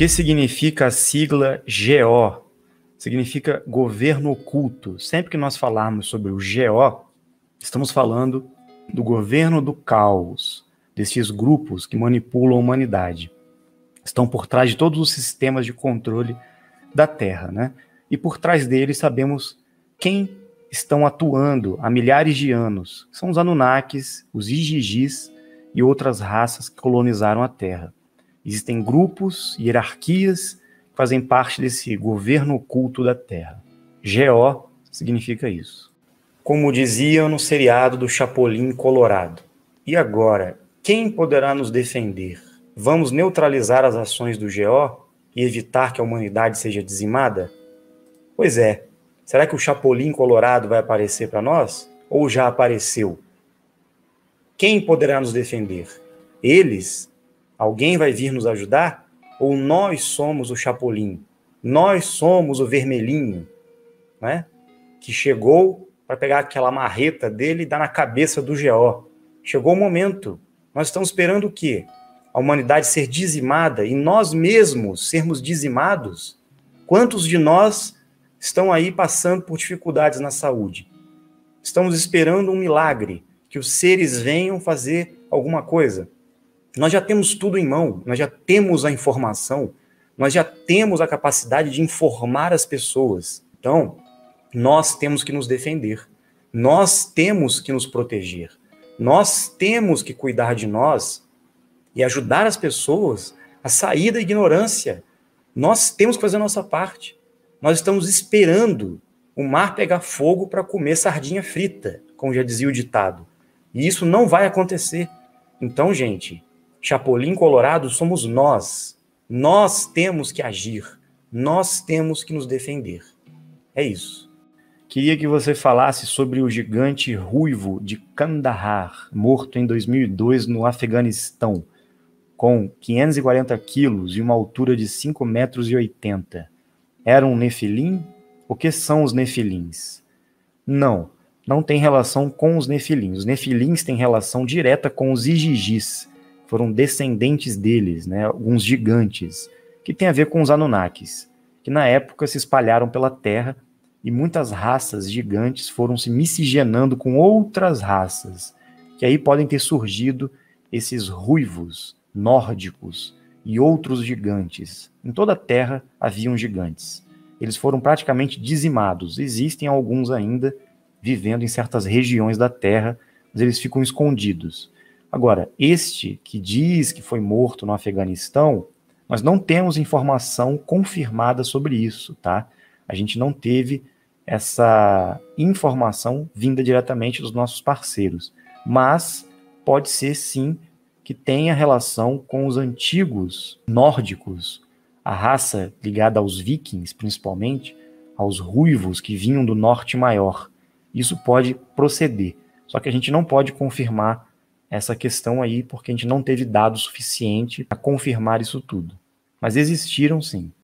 que significa a sigla GO? Significa governo oculto. Sempre que nós falarmos sobre o GO, estamos falando do governo do caos, desses grupos que manipulam a humanidade. Estão por trás de todos os sistemas de controle da Terra, né? E por trás deles sabemos quem estão atuando há milhares de anos. São os Anunnakis, os Igigis e outras raças que colonizaram a Terra. Existem grupos, hierarquias que fazem parte desse governo oculto da Terra. GO significa isso. Como diziam no seriado do Chapolin Colorado. E agora, quem poderá nos defender? Vamos neutralizar as ações do GO e evitar que a humanidade seja dizimada? Pois é. Será que o Chapolin Colorado vai aparecer para nós? Ou já apareceu? Quem poderá nos defender? Eles? Alguém vai vir nos ajudar? Ou nós somos o Chapolin? Nós somos o vermelhinho, né? Que chegou para pegar aquela marreta dele e dar na cabeça do GO. Chegou o momento. Nós estamos esperando o quê? A humanidade ser dizimada e nós mesmos sermos dizimados? Quantos de nós estão aí passando por dificuldades na saúde? Estamos esperando um milagre, que os seres venham fazer alguma coisa. Nós já temos tudo em mão, nós já temos a informação, nós já temos a capacidade de informar as pessoas. Então, nós temos que nos defender, nós temos que nos proteger, nós temos que cuidar de nós e ajudar as pessoas a sair da ignorância. Nós temos que fazer a nossa parte. Nós estamos esperando o mar pegar fogo para comer sardinha frita, como já dizia o ditado. E isso não vai acontecer. Então, gente, Chapolin Colorado somos nós. Nós temos que agir. Nós temos que nos defender. É isso. Queria que você falasse sobre o gigante ruivo de Kandahar, morto em 2002 no Afeganistão, com 540 quilos e uma altura de 5,80 metros. Era um nefilim? O que são os nefilins? Não, não tem relação com os nefilins. Os nefilins têm relação direta com os Igigis, foram descendentes deles, né? Alguns gigantes, que tem a ver com os Anunnakis, que na época se espalharam pela Terra e muitas raças gigantes foram se miscigenando com outras raças, que aí podem ter surgido esses ruivos nórdicos, e outros gigantes. Em toda a Terra haviam gigantes. Eles foram praticamente dizimados. Existem alguns ainda vivendo em certas regiões da Terra, mas eles ficam escondidos. Agora, este que diz que foi morto no Afeganistão, nós não temos informação confirmada sobre isso, tá? A gente não teve essa informação vinda diretamente dos nossos parceiros. Mas pode ser sim que tenha relação com os antigos nórdicos, a raça ligada aos vikings, principalmente, aos ruivos que vinham do norte maior. Isso pode proceder, só que a gente não pode confirmar essa questão aí, porque a gente não teve dado suficiente para confirmar isso tudo. Mas existiram sim.